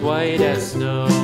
white as snow.